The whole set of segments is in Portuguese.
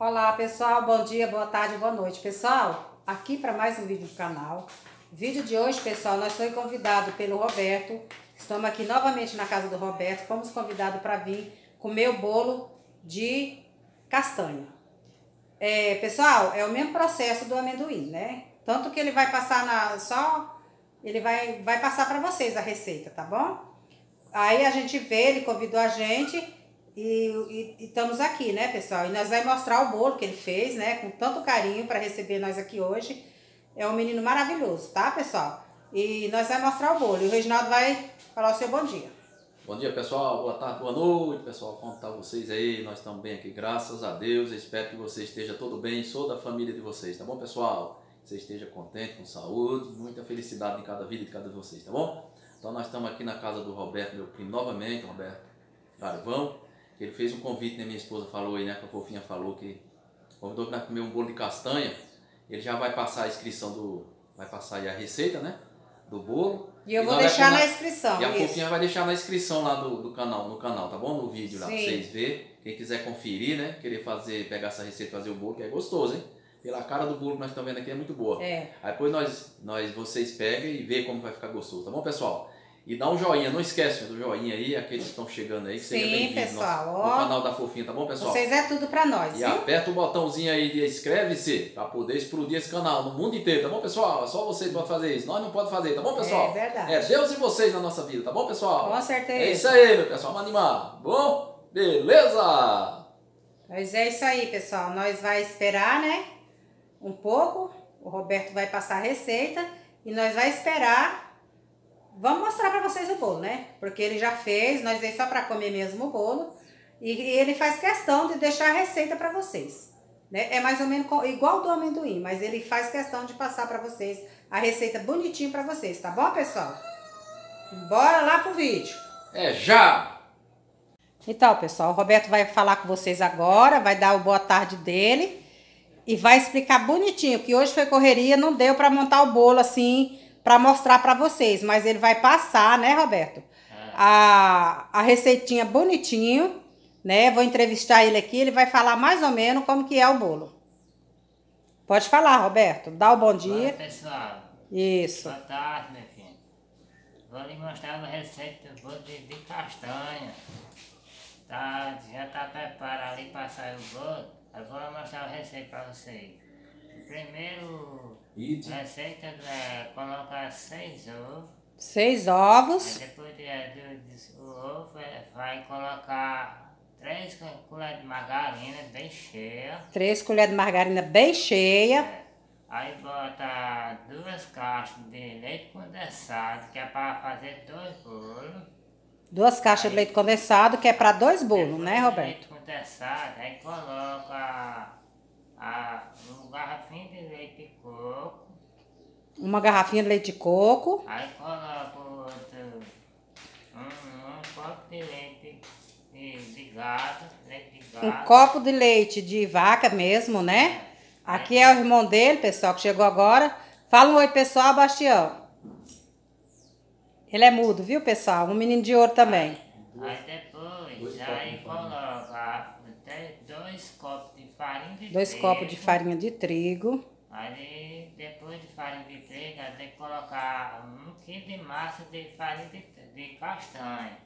Olá pessoal, bom dia, boa tarde, boa noite. Pessoal, aqui para mais um vídeo do canal. Vídeo de hoje, pessoal, nós fomos convidados pelo Roberto. Estamos aqui novamente na casa do Roberto. Fomos convidados para vir comer o bolo de castanha. Pessoal, é o mesmo processo do amendoim, né? Tanto que ele vai passar ele vai passar para vocês a receita, tá bom? Aí a gente vê, ele convidou a gente. E estamos aqui, né, pessoal? E nós vamos mostrar o bolo que ele fez, né? Com tanto carinho para receber nós aqui hoje. É um menino maravilhoso, tá, pessoal? E nós vamos mostrar o bolo. E o Reginaldo vai falar o seu bom dia. Bom dia, pessoal. Boa tarde, boa noite, pessoal. Como estão vocês aí? Nós estamos bem aqui, graças a Deus. Espero que você esteja todo bem. Sou da família de vocês, tá bom, pessoal? Você esteja contente, com saúde, muita felicidade em cada vida de cada um de vocês, tá bom? Então, nós estamos aqui na casa do Roberto, meu primo, novamente, Roberto Galvão. Ele fez um convite, né? Minha esposa falou aí, né? Que a fofinha falou que convidou para comer um bolo de castanha. Ele já vai passar a inscrição do... Vai passar aí a receita, né? Do bolo. E eu vou deixar na inscrição. E a fofinha vai deixar na inscrição lá do canal, no canal, tá bom? No vídeo lá, pra vocês verem. Quem quiser conferir, né? Querer fazer, pegar essa receita e fazer o bolo, que é gostoso, hein? Pela cara do bolo que nós estamos vendo aqui é muito boa. É. Aí depois vocês pegam e vê como vai ficar gostoso, tá bom, pessoal? E dá um joinha, não esquece do joinha aí, aqueles que estão chegando aí, que seja bem-vindo no canal da Fofinha, tá bom, pessoal? Vocês é tudo pra nós, e aperta o botãozinho aí de inscreve-se, pra poder explodir esse canal no mundo inteiro, tá bom, pessoal? É só vocês podem fazer isso, nós não podemos fazer, tá bom, pessoal? É verdade. É Deus e vocês na nossa vida, tá bom, pessoal? Com certeza. É isso aí, meu pessoal, vamos animar, bom? Beleza? Mas é isso aí, pessoal, nós vai esperar, né, um pouco, o Roberto vai passar a receita e nós vai esperar... Vamos mostrar pra vocês o bolo, né? Porque ele já fez, nós veio só pra comer mesmo o bolo. E ele faz questão de deixar a receita pra vocês, né? É mais ou menos igual do amendoim, mas ele faz questão de passar pra vocês a receita bonitinho pra vocês, tá bom, pessoal? Bora lá pro vídeo. É já! Então, pessoal, o Roberto vai falar com vocês agora, vai dar o boa tarde dele. E vai explicar bonitinho, que hoje foi correria, não deu pra montar o bolo assim... Pra mostrar pra vocês, mas ele vai passar, né, Roberto? A receitinha bonitinho, né? Vou entrevistar ele aqui, ele vai falar mais ou menos como que é o bolo. Pode falar, Roberto. Dá o bom dia. Olá, pessoal. Isso. Boa tarde, meu filho. Vou lhe mostrar uma receita do bolo de castanha. Tá, já tá preparado ali pra sair o bolo. Agora eu vou mostrar a receita pra vocês. Primeiro... A receita é colocar 6 ovos. 6 ovos. Depois do ovo, vai colocar 3 colheres de margarina bem cheia. 3 colheres de margarina bem cheia. Aí bota 2 caixas de leite condensado, que é para fazer 2 bolos. 2 caixas aí, de leite condensado, que é para 2 bolos, né, Roberto? Leite condensado, aí coloca... uma garrafinha de leite de coco. Uma garrafinha de leite de coco. Aí coloca um copo de leite de gado, Um copo de leite de vaca mesmo, né? Aqui é o irmão dele, pessoal, que chegou agora. Fala um oi, pessoal, Bastião. Ele é mudo, viu, pessoal? Um menino de ouro também. Aí depois, aí coloca 2 copos de farinha de trigo. 2 copos de farinha de trigo. Aí, depois de farinha de trigo, tem que colocar 1 quilo de massa de farinha de castanha.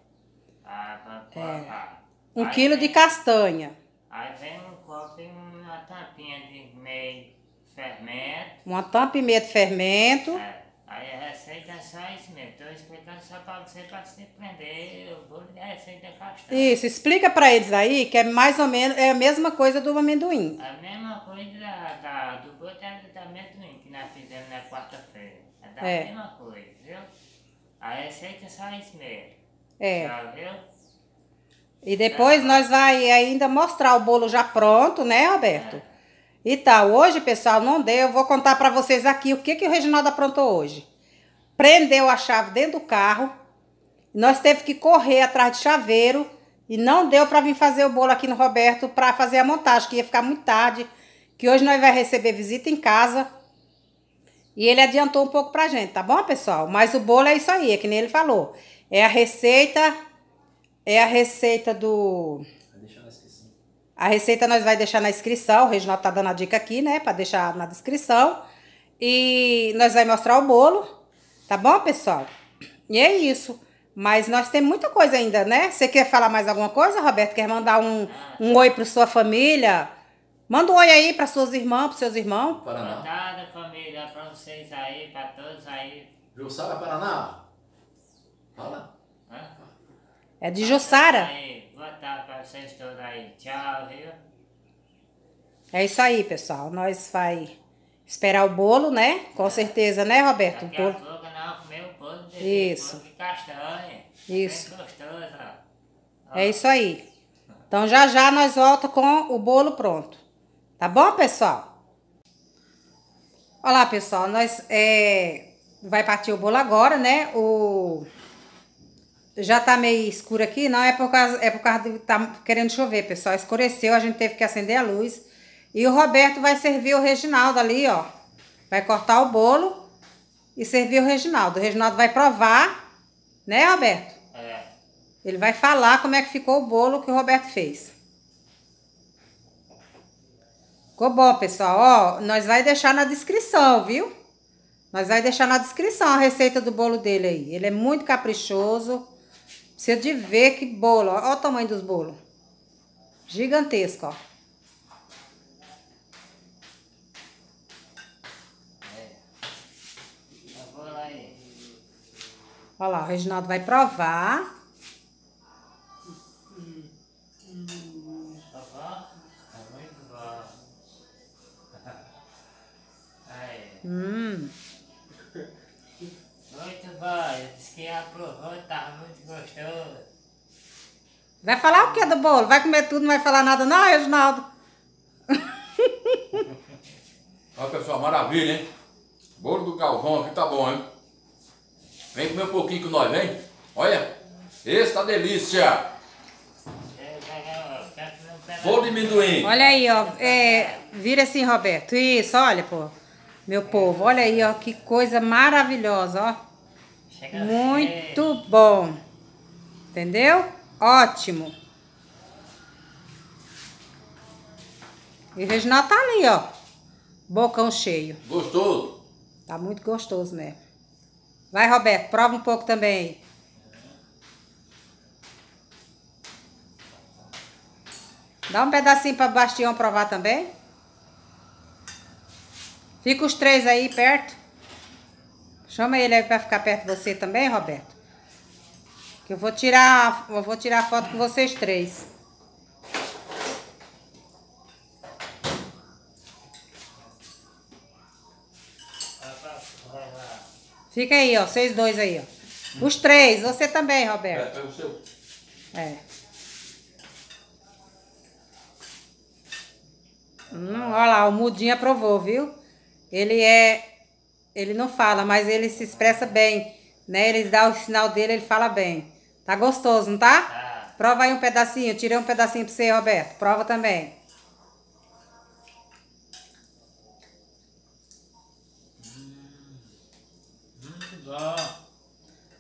Tá, colocar. 1 quilo de castanha. Aí vem um copo e uma tampinha de meio fermento. Uma tampa e meia de fermento. Aí a receita é só isso mesmo, estou explicando só para você aprender o bolo da receita castanha. Isso, explica para eles aí que é mais ou menos, é a mesma coisa do amendoim. A mesma coisa do bolo da amendoim que nós fizemos na quarta-feira, é da mesma coisa, viu? A receita é só isso mesmo, tá, viu? E depois nós vai ainda mostrar o bolo já pronto, né, Roberto? Então, hoje, pessoal, não deu. Eu vou contar pra vocês aqui o que o Reginaldo aprontou hoje. Prendeu a chave dentro do carro. Nós teve que correr atrás de chaveiro. E não deu pra vir fazer o bolo aqui no Roberto pra fazer a montagem, que ia ficar muito tarde. Que hoje nós vamos receber visita em casa. E ele adiantou um pouco pra gente, tá bom, pessoal? Mas o bolo é isso aí, é que nem ele falou. É a receita do... A receita nós vai deixar na inscrição, o Reginaldo tá dando a dica aqui, né, pra deixar na descrição. E nós vai mostrar o bolo, tá bom, pessoal? E é isso. Mas nós temos muita coisa ainda, né? Você quer falar mais alguma coisa, Roberto? Quer mandar um oi pra sua família? Manda um oi aí para suas irmãs, pros seus irmãos. Paraná. Boa tarde, família, pra vocês aí, pra todos aí. Jussara, Paraná. Fala. É de Jussara. Boa tarde pra vocês todos aí. Tchau, viu? É isso aí, pessoal. Nós vai esperar o bolo, né? Com certeza, né, Roberto? Daqui a pouco nós comemos o bolo de castanha. Isso. Bem gostoso, ó. É isso aí. Então já já nós volta com o bolo pronto. Tá bom, pessoal? Olá, pessoal. Nós vai partir o bolo agora, né? Já tá meio escuro aqui, não é por causa de tá querendo chover, pessoal. Escureceu, a gente teve que acender a luz. E o Roberto vai servir o Reginaldo ali, ó. Vai cortar o bolo e servir o Reginaldo. O Reginaldo vai provar, né, Roberto? É. Ele vai falar como é que ficou o bolo que o Roberto fez. Ficou bom, pessoal. Ó, nós vai deixar na descrição, viu? Nós vai deixar na descrição a receita do bolo dele aí. Ele é muito caprichoso. Precisa de ver que bolo, ó. Ó o tamanho dos bolos. Gigantesco, ó. Olha lá, o Reginaldo vai provar. Muito bom. Eu disse que aprovou, tá muito gostoso. Vai falar o que do bolo? Vai comer tudo, não vai falar nada não, Reginaldo? Olha, pessoal, maravilha, hein? Bolo do Galvão aqui tá bom, hein? Vem comer um pouquinho com nós, vem. Olha, esse tá delícia. Bolo de amendoim. Olha aí, ó. Vira assim, Roberto. Isso, olha, pô. Meu povo, olha aí, ó, que coisa maravilhosa, ó. Chega muito bom. Entendeu? Ótimo. E o Reginaldo tá ali, ó. Bocão cheio. Gostoso. Tá muito gostoso mesmo. Vai, Roberto, prova um pouco também aí. Dá um pedacinho pra Bastião provar também. Fica os três aí perto. Chama ele aí pra ficar perto de você também, Roberto. Que eu vou tirar a foto com vocês três. Fica aí, ó. Vocês dois aí, ó. Os três. Você também, Roberto. É o seu. É. Olha lá, o Mudinho aprovou, viu? Ele não fala, mas ele se expressa bem, né? Ele dá o sinal dele, ele fala bem. Tá gostoso, não tá? Ah. Prova aí um pedacinho, eu tirei um pedacinho pra você, Roberto. Prova também. Muito bom.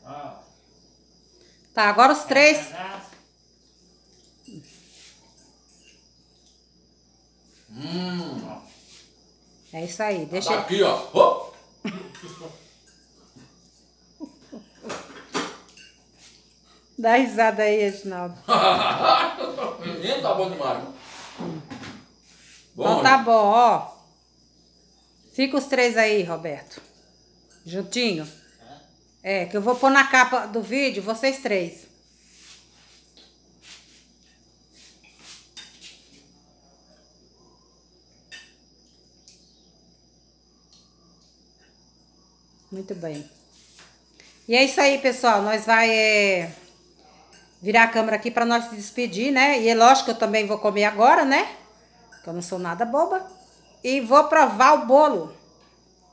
Ah. Tá, agora os três... É isso aí, deixa tá aqui, ó. Oh! Dá risada aí, Reginaldo. Menino, tá bom demais. Bom, então tá bom, ó. Fica os três aí, Roberto. Juntinho. É, que eu vou pôr na capa do vídeo vocês três. Muito bem. E é isso aí, pessoal. Nós vai virar a câmera aqui para nós se despedir, né? E é lógico que eu também vou comer agora, né? Porque eu não sou nada boba. E vou provar o bolo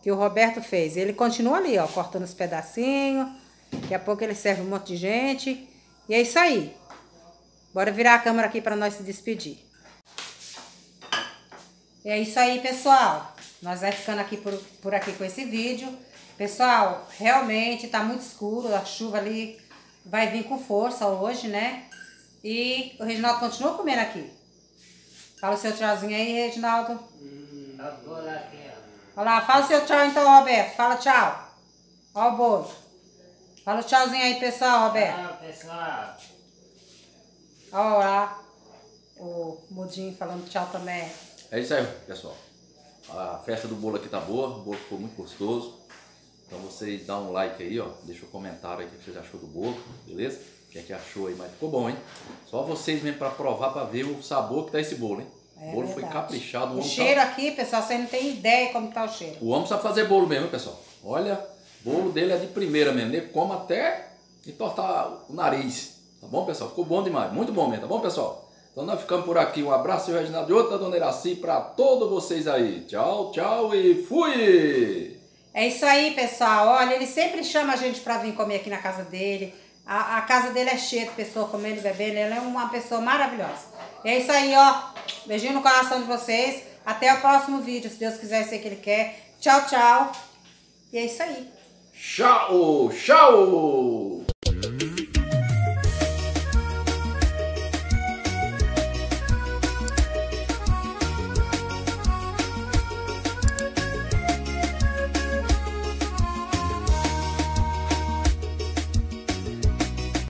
que o Roberto fez. Ele continua ali, ó, cortando os pedacinhos. Daqui a pouco ele serve um monte de gente. E é isso aí. Bora virar a câmera aqui para nós se despedir. E é isso aí, pessoal. Nós vai ficando aqui por aqui com esse vídeo. Pessoal, realmente tá muito escuro, a chuva ali vai vir com força hoje, né? E o Reginaldo continua comendo aqui. Fala o seu tchauzinho aí, Reginaldo. Olha lá, fala o seu tchau então, Roberto. Fala tchau. Ó o bolo. Fala o tchauzinho aí, pessoal, Roberto. Tchau, pessoal. Ó lá. O Mudinho falando tchau também. É isso aí, pessoal. A festa do bolo aqui tá boa. O bolo ficou muito gostoso. Então vocês dão um like aí, ó. Deixa um comentário aí o que vocês achou do bolo, beleza? O que é que achou aí, mas ficou bom, hein? Só vocês mesmo pra provar, pra ver o sabor que tá esse bolo, hein? É, o bolo verdade. Foi caprichado. O cheiro tá... aqui, pessoal, vocês não tem ideia como tá o cheiro. O homem sabe fazer bolo mesmo, hein, pessoal? Olha, o bolo dele é de primeira mesmo. Ele come até entortar o nariz. Tá bom, pessoal? Ficou bom demais. Muito bom mesmo, tá bom, pessoal? Então nós ficamos por aqui. Um abraço, eu, Reginaldo, de outra dona Iraci pra todos vocês aí. Tchau, tchau e fui! É isso aí, pessoal. Olha, ele sempre chama a gente pra vir comer aqui na casa dele. A casa dele é cheia de pessoa comendo e bebendo. Ele é uma pessoa maravilhosa. E é isso aí, ó. Beijinho no coração de vocês. Até o próximo vídeo, se Deus quiser, sei que Ele quer. Tchau, tchau. E é isso aí. Tchau, tchau.